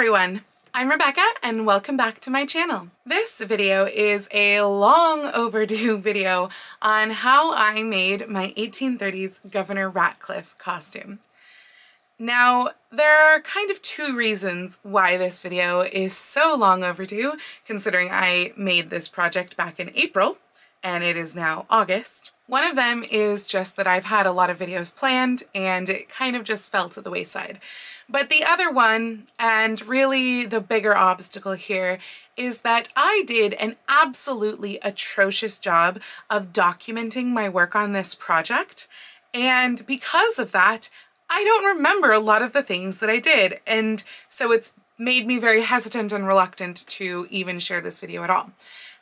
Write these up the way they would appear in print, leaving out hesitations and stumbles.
everyone, I'm Rebecca and welcome back to my channel. This video is a long overdue video on how I made my 1830s Governor Ratcliffe costume. Now, there are kind of two reasons why this video is so long overdue, considering I made this project back in April and it is now August. One of them is just that I've had a lot of videos planned and it kind of just fell to the wayside. But the other one, and really the bigger obstacle here, is that I did an absolutely atrocious job of documenting my work on this project. And because of that, I don't remember a lot of the things that I did. And so it's made me very hesitant and reluctant to even share this video at all.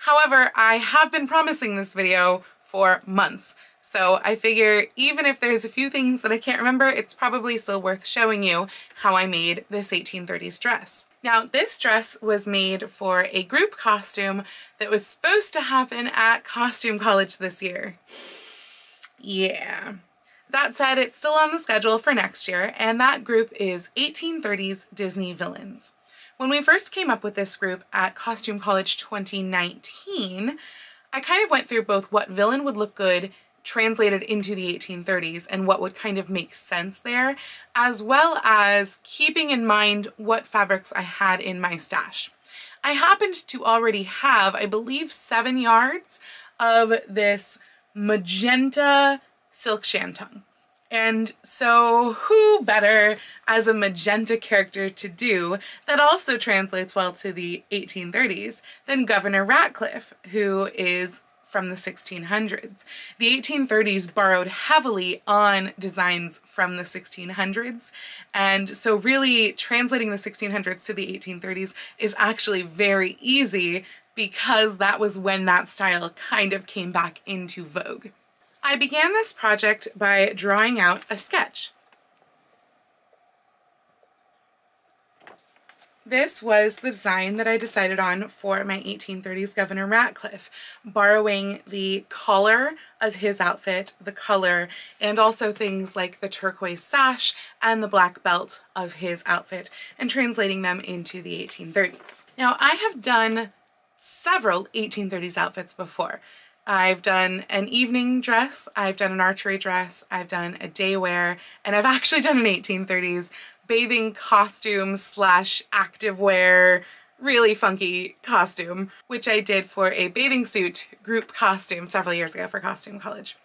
However, I have been promising this video for months. So I figure even if there's a few things that I can't remember, it's probably still worth showing you how I made this 1830s dress. Now, this dress was made for a group costume that was supposed to happen at Costume College this year. Yeah. That said, it's still on the schedule for next year, and that group is 1830s Disney Villains. When we first came up with this group at Costume College 2019, I kind of went through both what villain would look good translated into the 1830s and what would kind of make sense there, as well as keeping in mind what fabrics I had in my stash. I happened to already have, I believe, 7 yards of this magenta silk shantung. And so who better as a magenta character to do that also translates well to the 1830s than Governor Ratcliffe, who is from the 1600s. The 1830s borrowed heavily on designs from the 1600s, and so really translating the 1600s to the 1830s is actually very easy because that was when that style kind of came back into vogue. I began this project by drawing out a sketch. This was the design that I decided on for my 1830s Governor Ratcliffe, borrowing the collar of his outfit, the color, and also things like the turquoise sash and the black belt of his outfit, and translating them into the 1830s. Now, I have done several 1830s outfits before. I've done an evening dress, I've done an archery dress, I've done a day wear, and I've actually done an 1830s bathing costume slash active wear, really funky costume, which I did for a bathing suit group costume several years ago for Costume College.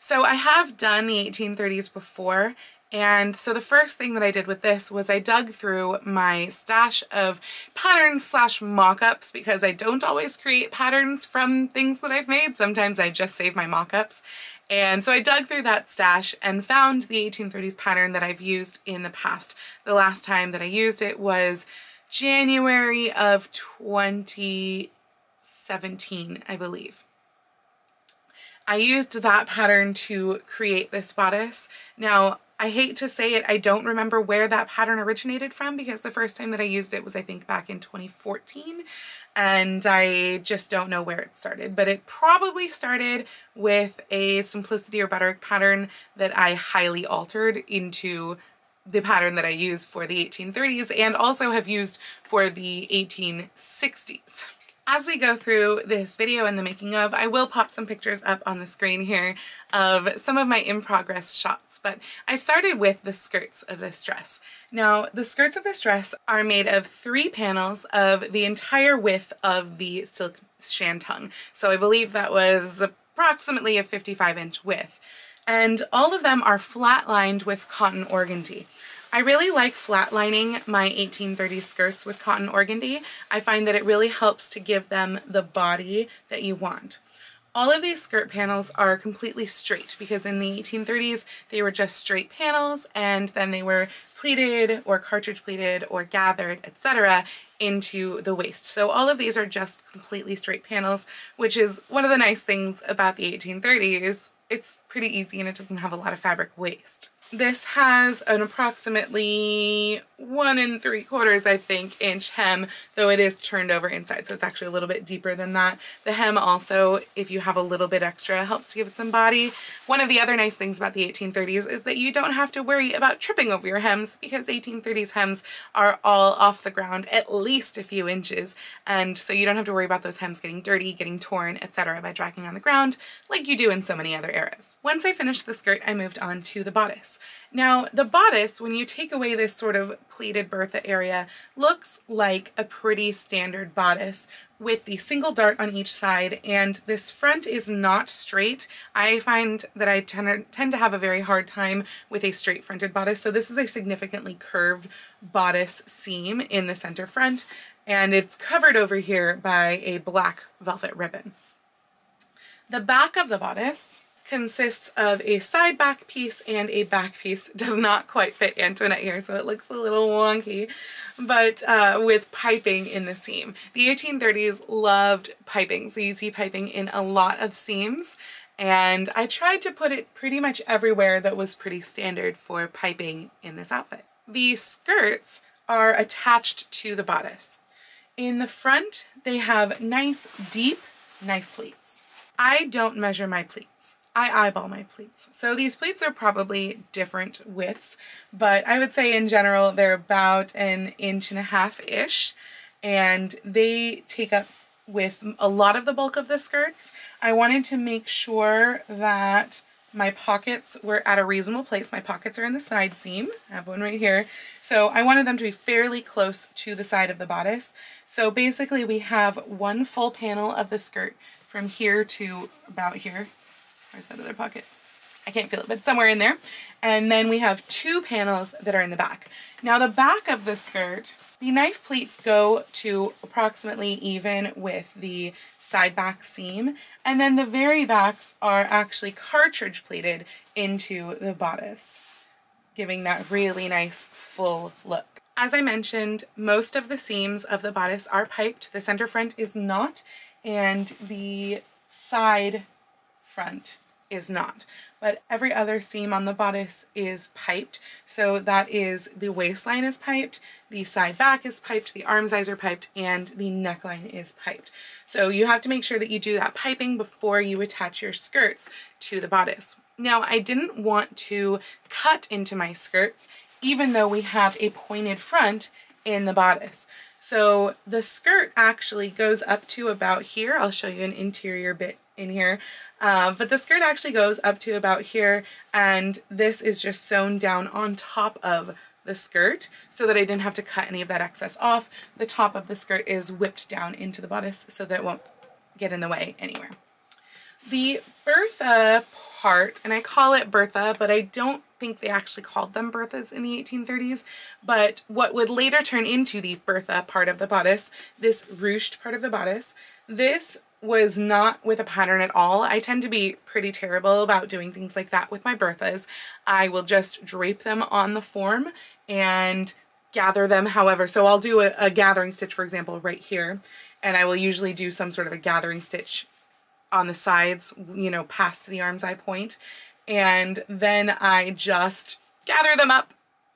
So I have done the 1830s before, and so the first thing that I did with this was I dug through my stash of patterns slash mock-ups, because I don't always create patterns from things that I've made. Sometimes I just save my mock-ups. And so I dug through that stash and found the 1830s pattern that I've used in the past. The last time that I used it was January of 2017, I believe. I used that pattern to create this bodice. Now, I hate to say it, I don't remember where that pattern originated from, because the first time that I used it was, I think, back in 2014, and I just don't know where it started, but it probably started with a Simplicity or Butterick pattern that I highly altered into the pattern that I used for the 1830s and also have used for the 1860s. As we go through this video and the making of, I will pop some pictures up on the screen here of some of my in-progress shots, but I started with the skirts of this dress. Now, the skirts of this dress are made of 3 panels of the entire width of the silk shantung, so I believe that was approximately a 55-inch width, and all of them are flat-lined with cotton organdy. I really like flatlining my 1830s skirts with cotton organdy. I find that it really helps to give them the body that you want. All of these skirt panels are completely straight, because in the 1830s they were just straight panels, and then they were pleated or cartridge pleated or gathered, etc., into the waist. So all of these are just completely straight panels, which is one of the nice things about the 1830s. It's pretty easy and it doesn't have a lot of fabric waste. This has an approximately 1 3/4, I think, inch hem, though it is turned over inside, so it's actually a little bit deeper than that. The hem also, if you have a little bit extra, helps to give it some body. One of the other nice things about the 1830s is that you don't have to worry about tripping over your hems, because 1830s hems are all off the ground at least a few inches, and so you don't have to worry about those hems getting dirty, getting torn, etc. by dragging on the ground like you do in so many other eras. Once I finished the skirt, I moved on to the bodice. Now, the bodice, when you take away this sort of pleated Bertha area, looks like a pretty standard bodice with the single dart on each side, and this front is not straight. I find that I tend to have a very hard time with a straight fronted bodice, so this is a significantly curved bodice seam in the center front, and it's covered over here by a black velvet ribbon. The back of the bodice consists of a side back piece and a back piece. Does not quite fit Antoinette here, so it looks a little wonky, but with piping in the seam. The 1830s loved piping, so you see piping in a lot of seams, and I tried to put it pretty much everywhere that was pretty standard for piping in this outfit. The skirts are attached to the bodice. In the front, they have nice, deep knife pleats. I don't measure my pleats. I eyeball my pleats. So these pleats are probably different widths, but I would say in general they're about 1.5 inches, and they take up with a lot of the bulk of the skirts. I wanted to make sure that my pockets were at a reasonable place. My pockets are in the side seam. I have one right here. So I wanted them to be fairly close to the side of the bodice. So basically we have one full panel of the skirt from here to about here. Where's that other pocket? I can't feel it, but somewhere in there. And then we have two panels that are in the back. Now the back of the skirt, the knife pleats go to approximately even with the side back seam, and then the very backs are actually cartridge pleated into the bodice, giving that really nice full look. As I mentioned, most of the seams of the bodice are piped. The center front is not, and the side front is not, but every other seam on the bodice is piped. So that is, the waistline is piped, the side back is piped, the arm size are piped, and the neckline is piped. So you have to make sure that you do that piping before you attach your skirts to the bodice. Now, I didn't want to cut into my skirts, even though we have a pointed front in the bodice. So the skirt actually goes up to about here. I'll show you an interior bit in here, but the skirt actually goes up to about here, and this is just sewn down on top of the skirt so that I didn't have to cut any of that excess off. The top of the skirt is whipped down into the bodice so that it won't get in the way anywhere. The Bertha part, and I call it Bertha, but I don't think they actually called them Berthas in the 1830s, but what would later turn into the Bertha part of the bodice, this ruched part of the bodice, this was not with a pattern at all. I tend to be pretty terrible about doing things like that with my Berthas. I will just drape them on the form and gather them however. So I'll do a gathering stitch, for example, right here, and I will usually do some sort of a gathering stitch on the sides, you know, past the arm's eye point, and then I just gather them up,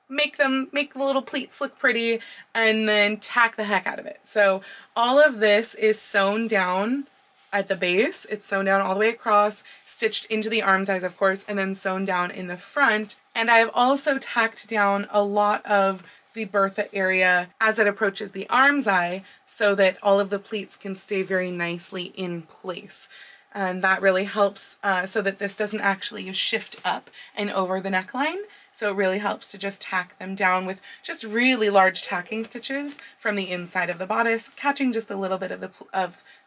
make the little pleats look pretty, and then tack the heck out of it. So all of this is sewn down at the base. It's sewn down all the way across, stitched into the arm size, of course, and then sewn down in the front. And I've also tacked down a lot of the Bertha area as it approaches the arm's eye so that all of the pleats can stay very nicely in place. And that really helps so that this doesn't actually shift up and over the neckline. So it really helps to just tack them down with just really large tacking stitches from the inside of the bodice, catching just a little bit of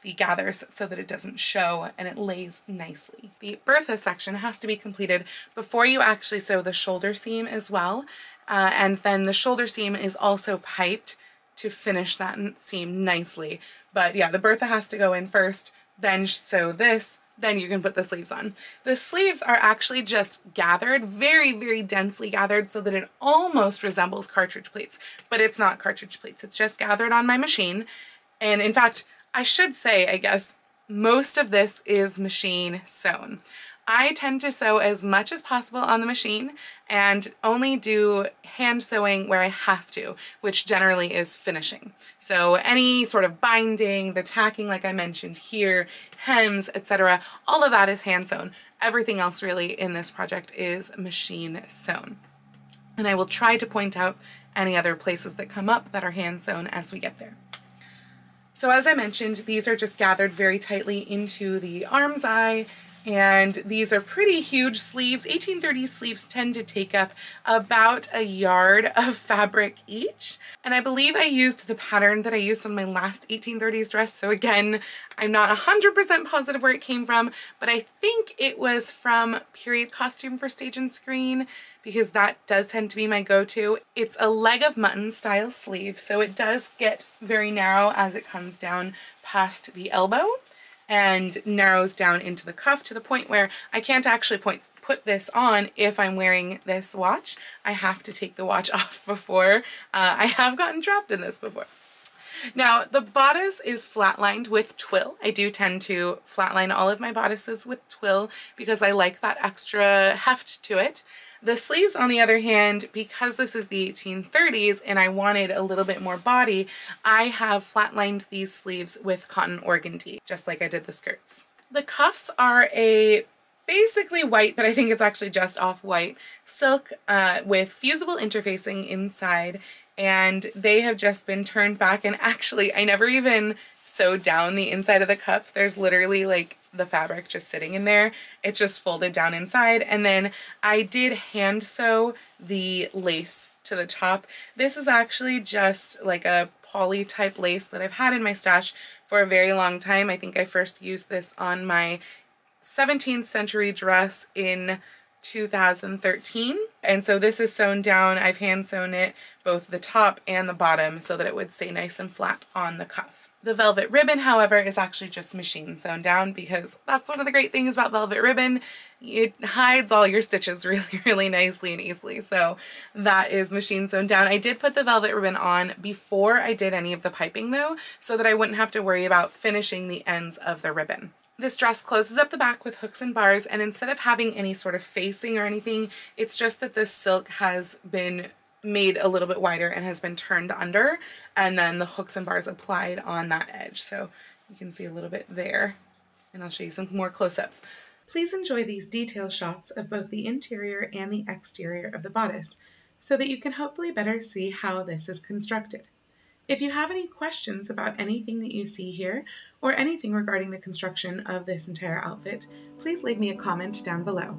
the gathers so that it doesn't show and it lays nicely. The Bertha section has to be completed before you actually sew the shoulder seam as well. And then the shoulder seam is also piped to finish that seam nicely. But yeah, the Bertha has to go in first, then sew this, then you can put the sleeves on. The sleeves are actually just gathered, very, very densely gathered so that it almost resembles cartridge pleats, but it's not cartridge pleats. It's just gathered on my machine. And in fact, I should say, I guess, most of this is machine sewn. I tend to sew as much as possible on the machine and only do hand sewing where I have to, which generally is finishing. So any sort of binding, the tacking like I mentioned here, hems, etc., all of that is hand sewn. Everything else really in this project is machine sewn. And I will try to point out any other places that come up that are hand sewn as we get there. So as I mentioned, these are just gathered very tightly into the arm's eye, and these are pretty huge sleeves. 1830 sleeves tend to take up about a yard of fabric each, and I believe I used the pattern that I used on my last 1830s dress, so again, I'm not 100% positive where it came from, but I think it was from Period Costume for Stage and Screen, because that does tend to be my go-to. It's a leg of mutton style sleeve, so it does get very narrow as it comes down past the elbow and narrows down into the cuff to the point where I can't actually put this on if I'm wearing this watch. I have to take the watch off before. I have gotten trapped in this before. Now, the bodice is flatlined with twill. I do tend to flatline all of my bodices with twill because I like that extra heft to it. The sleeves, on the other hand, because this is the 1830s and I wanted a little bit more body, I have flatlined these sleeves with cotton organdie, just like I did the skirts. The cuffs are a basically white, but I think it's actually just off-white silk with fusible interfacing inside, and they have just been turned back, and actually I never even sewed down the inside of the cuff. There's literally like the fabric just sitting in there. It's just folded down inside, and then I did hand sew the lace to the top. This is actually just like a poly type lace that I've had in my stash for a very long time. I think I first used this on my 17th century dress in 2013, and so this is sewn down. I've hand sewn it, both the top and the bottom, so that it would stay nice and flat on the cuff. The velvet ribbon, however, is actually just machine sewn down, because that's one of the great things about velvet ribbon. It hides all your stitches really nicely and easily, so that is machine sewn down. I did put the velvet ribbon on before I did any of the piping though, so that I wouldn't have to worry about finishing the ends of the ribbon. This dress closes up the back with hooks and bars, and instead of having any sort of facing or anything, it's just that this silk has been made a little bit wider and has been turned under, and then the hooks and bars applied on that edge. So you can see a little bit there, and I'll show you some more close-ups. Please enjoy these detail shots of both the interior and the exterior of the bodice so that you can hopefully better see how this is constructed. If you have any questions about anything that you see here, or anything regarding the construction of this entire outfit, please leave me a comment down below.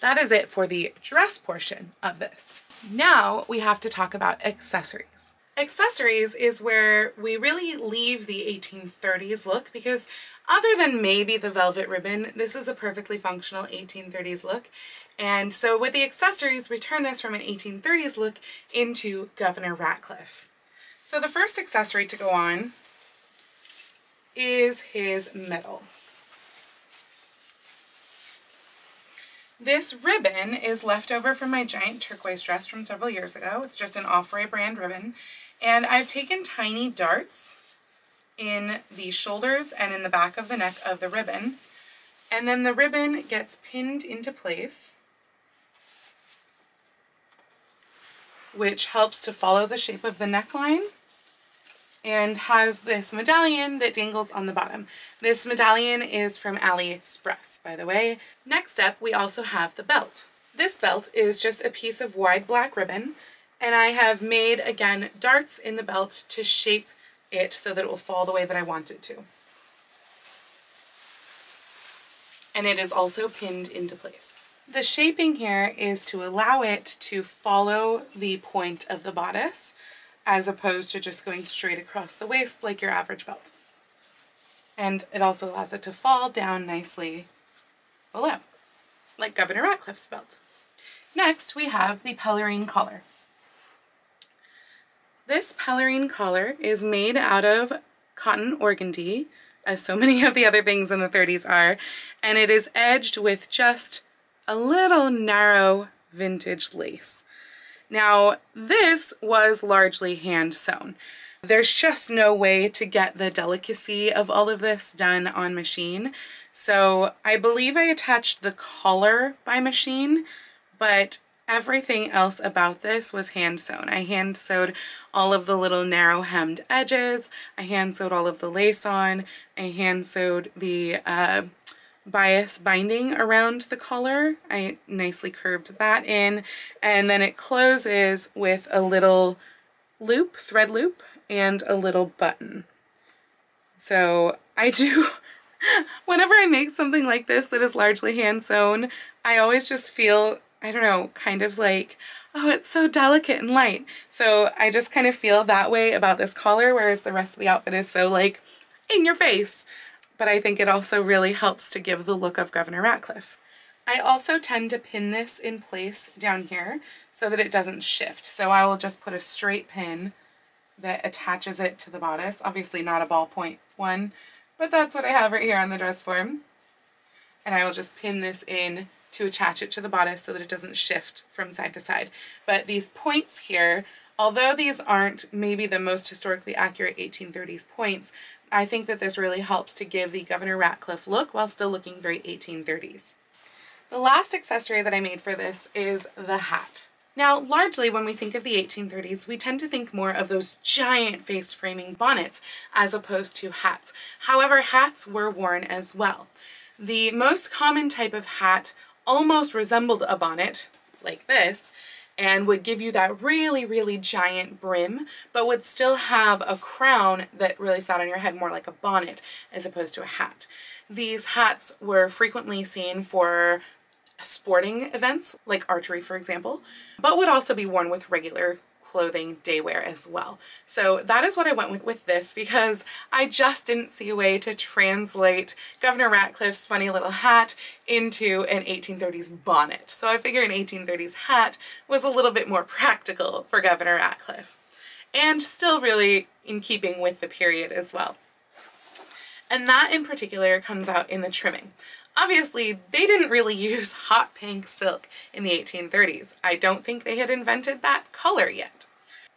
That is it for the dress portion of this. Now we have to talk about accessories. Accessories is where we really leave the 1830s look, because other than maybe the velvet ribbon, this is a perfectly functional 1830s look. And so with the accessories, we turn this from an 1830s look into Governor Ratcliffe. So the first accessory to go on is his medal. This ribbon is left over from my giant turquoise dress from several years ago. It's just an Offray brand ribbon. And I've taken tiny darts in the shoulders and in the back of the neck of the ribbon. And then the ribbon gets pinned into place, which helps to follow the shape of the neckline, and has this medallion that dangles on the bottom. This medallion is from AliExpress, by the way. Next up, we also have the belt. This belt is just a piece of wide black ribbon, and I have made, again, darts in the belt to shape it so that it will fall the way that I want it to. And it is also pinned into place. The shaping here is to allow it to follow the point of the bodice, as opposed to just going straight across the waist like your average belt. And it also allows it to fall down nicely below, like Governor Ratcliffe's belt. Next, we have the pelerine collar. This pelerine collar is made out of cotton organdie, as so many of the other things in the 30s are, and it is edged with just a little narrow vintage lace. Now, this was largely hand sewn. There's just no way to get the delicacy of all of this done on machine. So I believe I attached the collar by machine, but everything else about this was hand sewn. I hand sewed all of the little narrow hemmed edges. I hand sewed all of the lace on. I hand sewed the bias binding around the collar. I nicely curved that in, and then it closes with a little loop, thread loop, and a little button. So I do, whenever I make something like this that is largely hand sewn, I always just feel, I don't know, kind of like, oh, it's so delicate and light. So I just kind of feel that way about this collar, whereas the rest of the outfit is so like in your face. But I think it also really helps to give the look of Governor Ratcliffe. I also tend to pin this in place down here so that it doesn't shift. So I will just put a straight pin that attaches it to the bodice. Obviously not a ballpoint one, but that's what I have right here on the dress form. And I will just pin this in to attach it to the bodice so that it doesn't shift from side to side. But these points here, although these aren't maybe the most historically accurate 1830s points, I think that this really helps to give the Governor Ratcliffe look while still looking very 1830s. The last accessory that I made for this is the hat. Now, largely when we think of the 1830s, we tend to think more of those giant face framing bonnets as opposed to hats. However, hats were worn as well. The most common type of hat almost resembled a bonnet, like this, and would give you that really, really giant brim, but would still have a crown that really sat on your head more like a bonnet as opposed to a hat. These hats were frequently seen for sporting events, like archery, for example, but would also be worn with regular clothing, day wear as well. So that is what I went with this, because I just didn't see a way to translate Governor Ratcliffe's funny little hat into an 1830s bonnet. So I figure an 1830s hat was a little bit more practical for Governor Ratcliffe, and still really in keeping with the period as well. And that in particular comes out in the trimming. Obviously, they didn't really use hot pink silk in the 1830s. I don't think they had invented that color yet.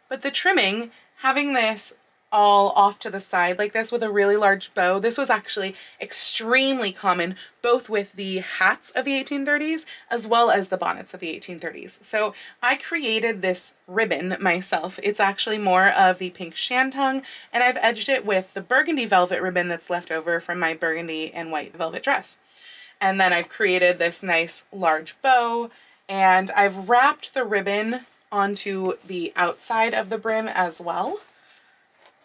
But the trimming, having this all off to the side like this with a really large bow, this was actually extremely common, both with the hats of the 1830s as well as the bonnets of the 1830s. So I created this ribbon myself. It's actually more of the pink shantung, and I've edged it with the burgundy velvet ribbon that's left over from my burgundy and white velvet dress. And then I've created this nice large bow, and I've wrapped the ribbon onto the outside of the brim as well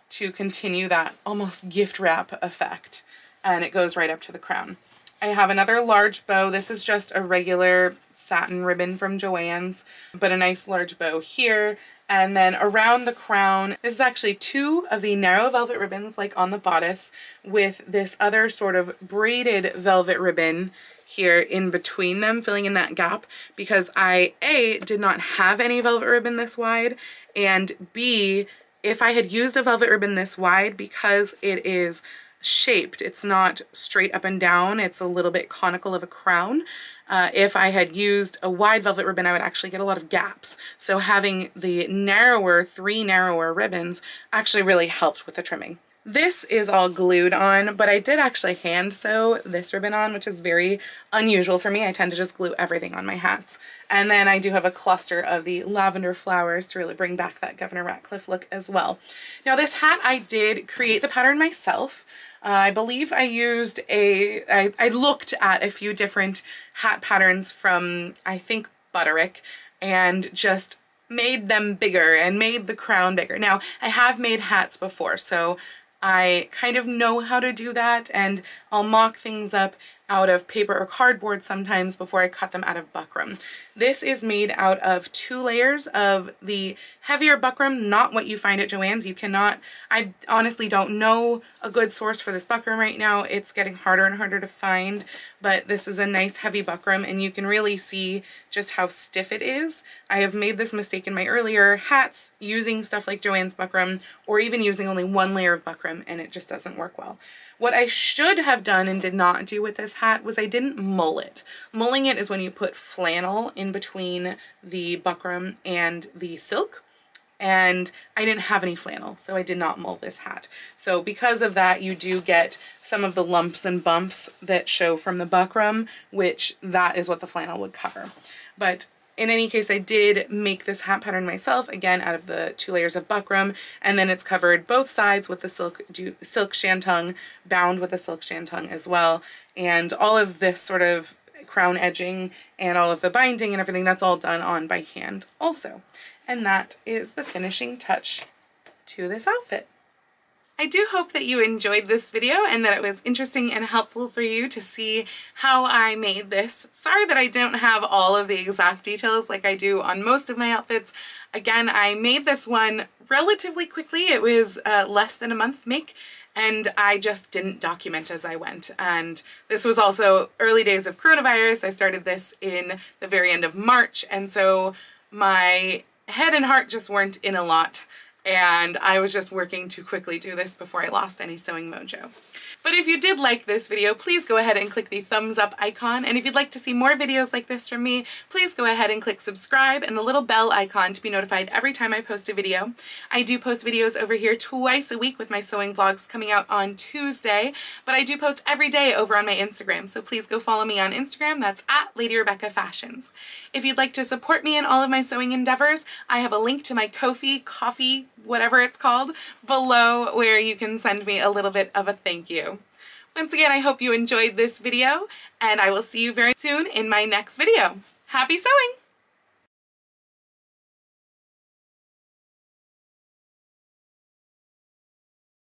to continue that almost gift wrap effect. And it goes right up to the crown. I have another large bow. This is just a regular satin ribbon from Joann's, but a nice large bow here. And then around the crown, this is actually two of the narrow velvet ribbons like on the bodice, with this other sort of braided velvet ribbon here in between them, filling in that gap, because I, A, did not have any velvet ribbon this wide, and B, if I had used a velvet ribbon this wide, because it is shaped. It's not straight up and down. It's a little bit conical of a crown. If I had used a wide velvet ribbon, I would actually get a lot of gaps. So having the narrower, three narrower ribbons actually really helped with the trimming. This is all glued on, but I did actually hand sew this ribbon on, which is very unusual for me. I tend to just glue everything on my hats. And then I do have a cluster of the lavender flowers to really bring back that Governor Ratcliffe look as well. Now this hat, I did create the pattern myself. I believe I used I looked at a few different hat patterns from, I think, Butterick, and just made them bigger and made the crown bigger. Now, I have made hats before, so I kind of know how to do that, and I'll mock things up out of paper or cardboard sometimes before I cut them out of buckram. This is made out of 2 layers of the heavier buckram, not what you find at Joann's. You cannot, I honestly don't know a good source for this buckram right now. It's getting harder and harder to find, but this is a nice heavy buckram, and you can really see just how stiff it is. I have made this mistake in my earlier hats using stuff like Joann's buckram, or even using only 1 layer of buckram, and it just doesn't work well. What I should have done and did not do with this hat was I didn't mull it. Mulling it is when you put flannel in between the buckram and the silk, and I didn't have any flannel, so I did not mull this hat. So because of that, you do get some of the lumps and bumps that show from the buckram, which that is what the flannel would cover. But in any case, I did make this hat pattern myself, again, out of the 2 layers of buckram, and then it's covered both sides with the silk shantung, bound with a silk shantung as well, and all of this sort of crown edging and all of the binding and everything, that's all done on by hand also. And that is the finishing touch to this outfit. I do hope that you enjoyed this video and that it was interesting and helpful for you to see how I made this. Sorry that I don't have all of the exact details like I do on most of my outfits. Again, I made this one relatively quickly. It was less than a month make, and I just didn't document as I went. And this was also early days of coronavirus. I started this in the very end of March, and so my head and heart just weren't in a lot, and I was just working to quickly do this before I lost any sewing mojo. But if you did like this video, please go ahead and click the thumbs up icon, and if you'd like to see more videos like this from me, please go ahead and click subscribe and the little bell icon to be notified every time I post a video. I do post videos over here twice a week with my sewing vlogs coming out on Tuesday, but I do post every day over on my Instagram, so please go follow me on Instagram. That's at Lady Rebecca Fashions. If you'd like to support me in all of my sewing endeavors, I have a link to my Ko-fi, Ko-fi, whatever it's called, below, where you can send me a little bit of a thank you. Once again, I hope you enjoyed this video, and I will see you very soon in my next video. Happy sewing!